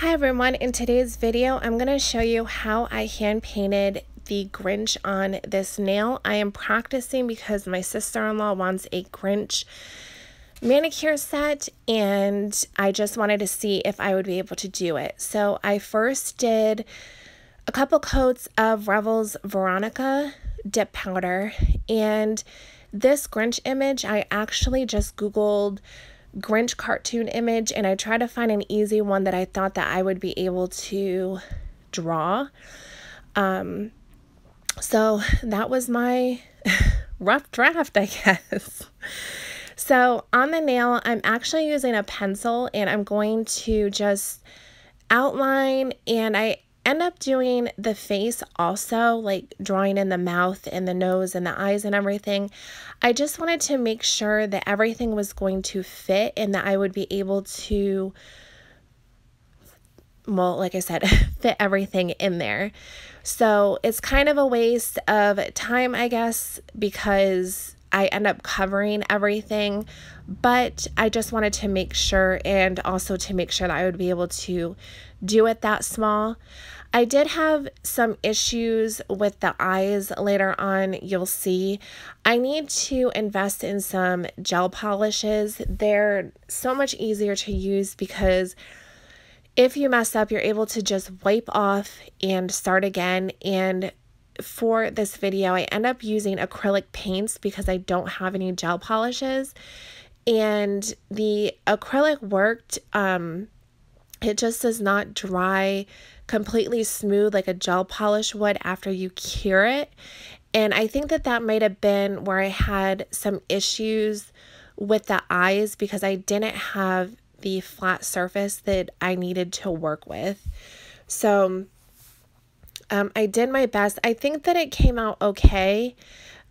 Hi everyone, in today's video I'm going to show you how I hand painted the Grinch on this nail. I am practicing because my sister-in-law wants a Grinch manicure set and I just wanted to see if I would be able to do it. So I first did a couple coats of Revel's Veronica dip powder, and this Grinch image I actually just googled Grinch cartoon image and I tried to find an easy one that I thought that I would be able to draw. So that was my rough draft, I guess. So on the nail, I'm actually using a pencil and I'm going to just outline, and I end up doing the face also, like drawing in the mouth and the nose and the eyes and everything. I just wanted to make sure that everything was going to fit and that I would be able to, well, like I said, fit everything in there. So it's kind of a waste of time, I guess, because I end up covering everything, but I just wanted to make sure, and also to make sure that I would be able to do it that small. I did have some issues with the eyes later on, you'll see. I need to invest in some gel polishes. They're so much easier to use because if you mess up, you're able to just wipe off and start again. And for this video, I end up using acrylic paints because I don't have any gel polishes, and the acrylic worked. It just does not dry completely smooth like a gel polish would after you cure it, and I think that that might have been where I had some issues with the eyes because I didn't have the flat surface that I needed to work with. So I did my best. I think that it came out okay.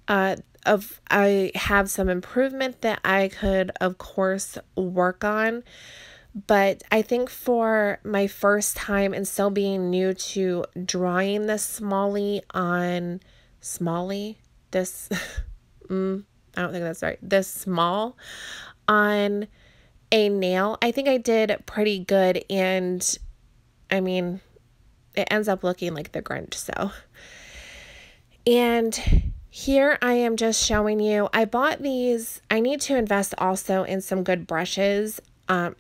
I have some improvement that I could, of course, work on. But I think for my first time and still being new to drawing this small on a nail, I think I did pretty good. And I mean, it ends up looking like the Grinch. So, and here I am just showing you, I bought these. I need to invest also in some good brushes,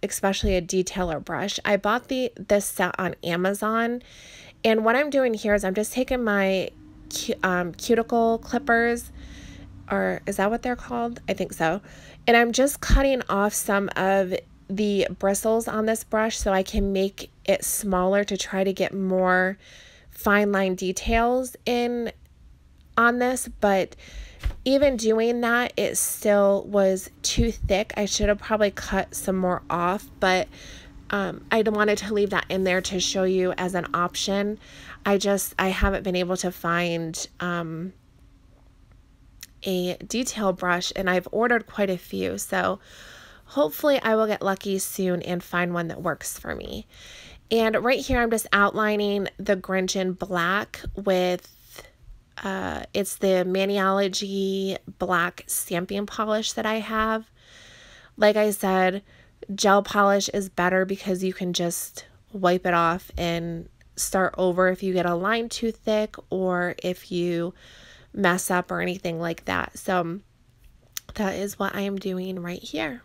especially a detailer brush. I bought this set on Amazon, and what I'm doing here is I'm just taking my cuticle clippers, or is that what they're called? I think so. And I'm just cutting off some of the bristles on this brush so I can make it smaller to try to get more fine line details in on this. But even doing that, it still was too thick. I should have probably cut some more off, but I wanted to leave that in there to show you as an option. I haven't been able to find a detail brush, and I've ordered quite a few, so hopefully I will get lucky soon and find one that works for me. And right here I'm just outlining the Grinch in black with it's the Maniology black stamping polish that I have. Like I said, gel polish is better because you can just wipe it off and start over if you get a line too thick or if you mess up or anything like that. So that is what I am doing right here.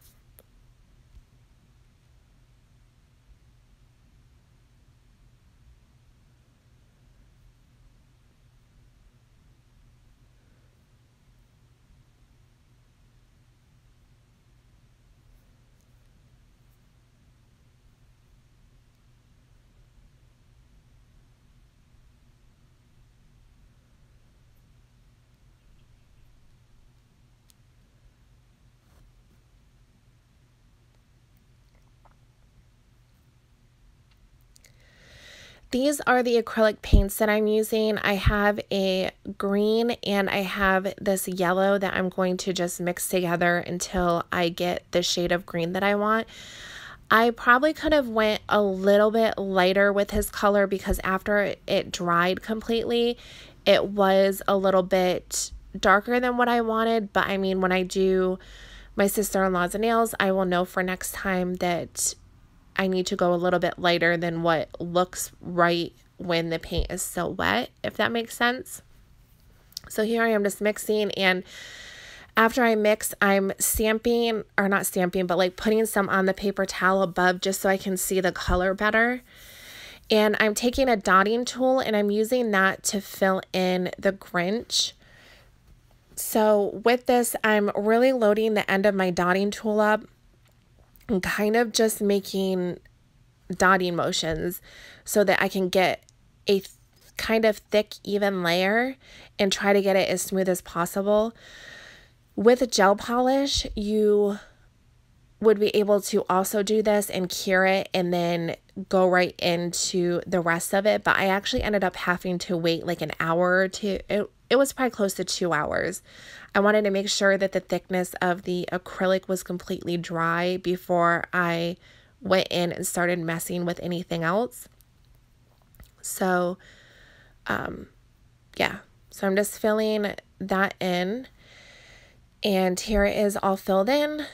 These are the acrylic paints that I'm using. I have a green and I have this yellow that I'm going to just mix together until I get the shade of green that I want. I probably could have went a little bit lighter with his color because after it dried completely, it was a little bit darker than what I wanted. But I mean, when I do my sister-in-law's nails, I will know for next time that I need to go a little bit lighter than what looks right when the paint is still wet, if that makes sense. So here I am just mixing, and after I mix, I'm stamping, or not stamping, but like putting some on the paper towel above just so I can see the color better. And I'm taking a dotting tool and I'm using that to fill in the Grinch. So with this, I'm really loading the end of my dotting tool up and kind of just making dotting motions so that I can get a kind of thick, even layer and try to get it as smooth as possible. With gel polish, you would be able to also do this and cure it and then go right into the rest of it. But I actually ended up having to wait like an hour or two. It was probably close to 2 hours. I wanted to make sure that the thickness of the acrylic was completely dry before I went in and started messing with anything else. So, yeah. So I'm just filling that in. And here it is all filled in.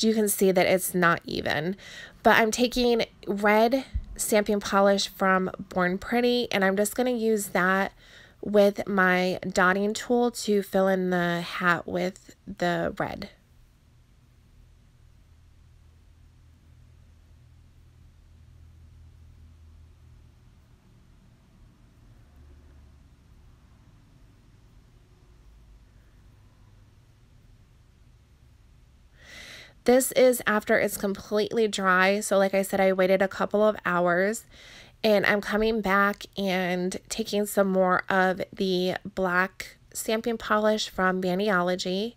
You can see that it's not even, but I'm taking red stamping polish from Born Pretty, and I'm just going to use that with my dotting tool to fill in the hat with the red. This is after it's completely dry. So like I said, I waited a couple of hours, and I'm coming back and taking some more of the black stamping polish from Maniology.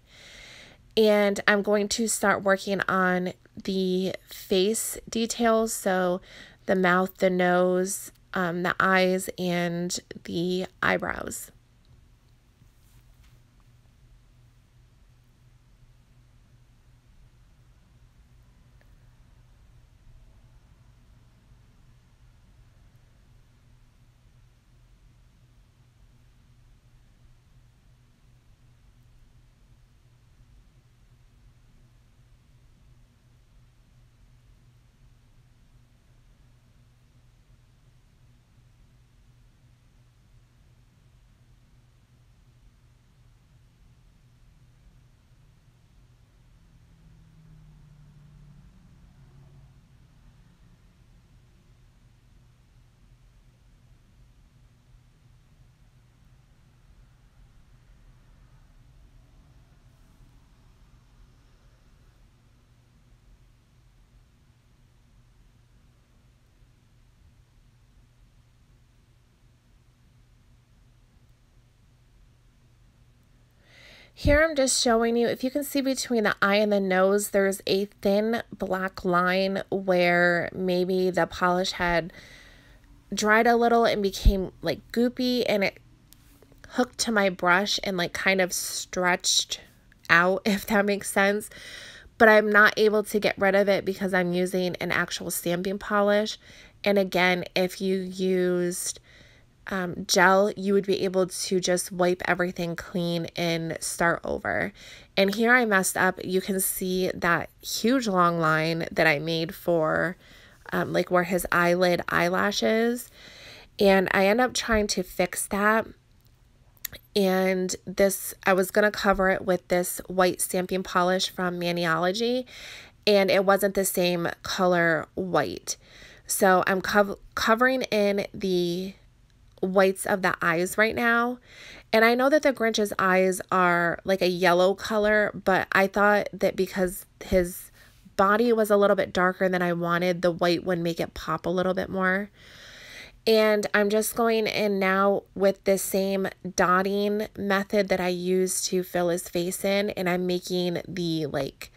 And I'm going to start working on the face details. So the mouth, the nose, the eyes, and the eyebrows. Here I'm just showing you, if you can see between the eye and the nose, there's a thin black line where maybe the polish had dried a little and became like goopy, and it hooked to my brush and like kind of stretched out, if that makes sense. But I'm not able to get rid of it because I'm using an actual stamping polish. And again, if you used gel, you would be able to just wipe everything clean and start over. And here I messed up. You can see that huge long line that I made for like where his eyelid eyelashes, and I end up trying to fix that. And this, I was gonna cover it with this white stamping polish from Maniology, and it wasn't the same color white, so I'm covering in the whites of the eyes right now. And I know that the Grinch's eyes are like a yellow color, but I thought that because his body was a little bit darker than I wanted, the white would make it pop a little bit more. And I'm just going in now with the same dotting method that I used to fill his face in, and I'm making the like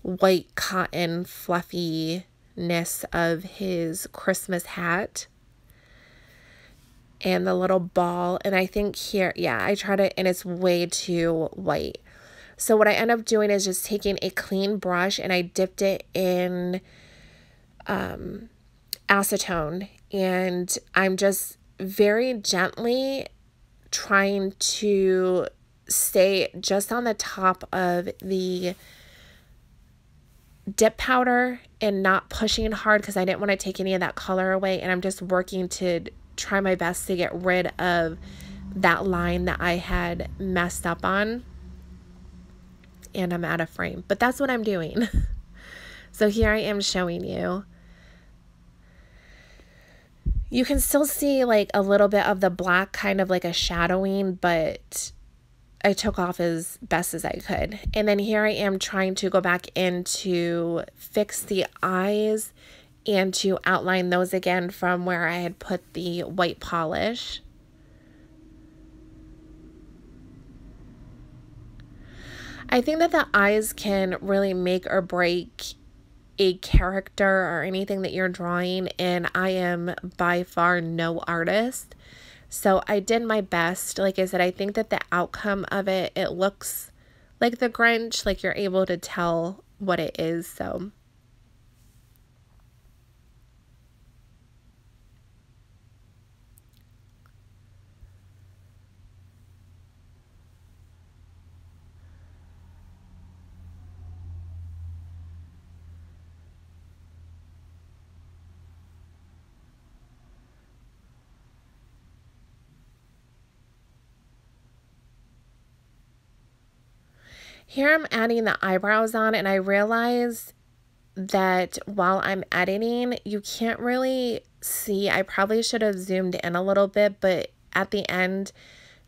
white cotton fluffiness of his Christmas hat and the little ball. And I think here, yeah, I tried it and it's way too white. So what I end up doing is just taking a clean brush, and I dipped it in acetone, and I'm just very gently trying to stay just on the top of the dip powder and not pushing hard because I didn't want to take any of that color away, and I'm just working to try my best to get rid of that line that I had messed up on. And I'm out of frame, but that's what I'm doing. So here I am showing you. You can still see like a little bit of the black, kind of like a shadowing, but I took off as best as I could. And then here I am trying to go back in to fix the eyes and to outline those again from where I had put the white polish. I think that the eyes can really make or break a character or anything that you're drawing, and I am by far no artist, so I did my best. Like I said, I think that the outcome of it, it looks like the Grinch, like you're able to tell what it is. So here I'm adding the eyebrows on, and I realized that while I'm editing, you can't really see. I probably should have zoomed in a little bit, but at the end,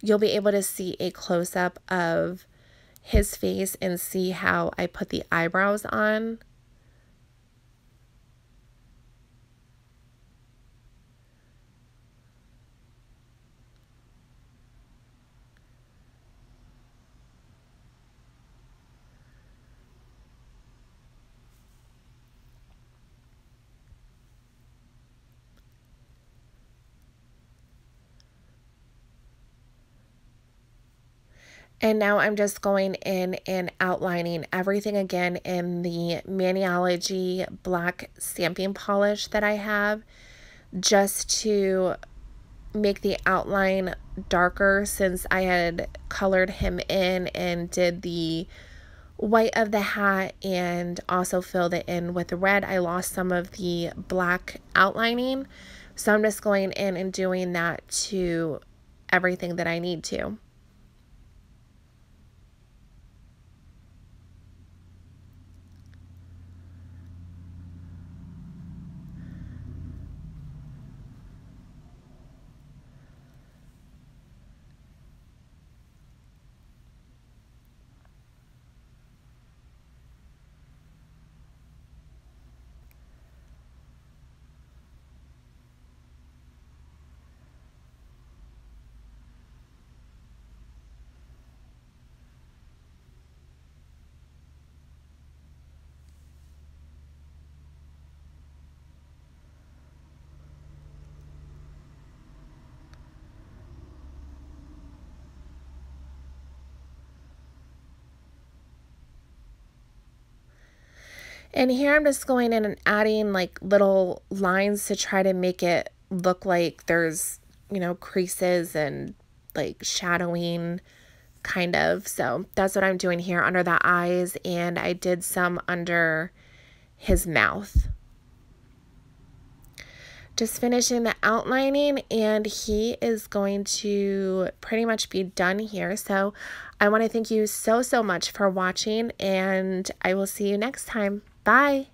you'll be able to see a close-up of his face and see how I put the eyebrows on. And now I'm just going in and outlining everything again in the Maniology black stamping polish that I have, just to make the outline darker since I had colored him in and did the white of the hat and also filled it in with red. I lost some of the black outlining, so I'm just going in and doing that to everything that I need to. And here I'm just going in and adding like little lines to try to make it look like there's, you know, creases and like shadowing kind of. So that's what I'm doing here under the eyes, and I did some under his mouth. Just finishing the outlining, and he is going to pretty much be done here. So I want to thank you so much for watching, and I will see you next time. Bye.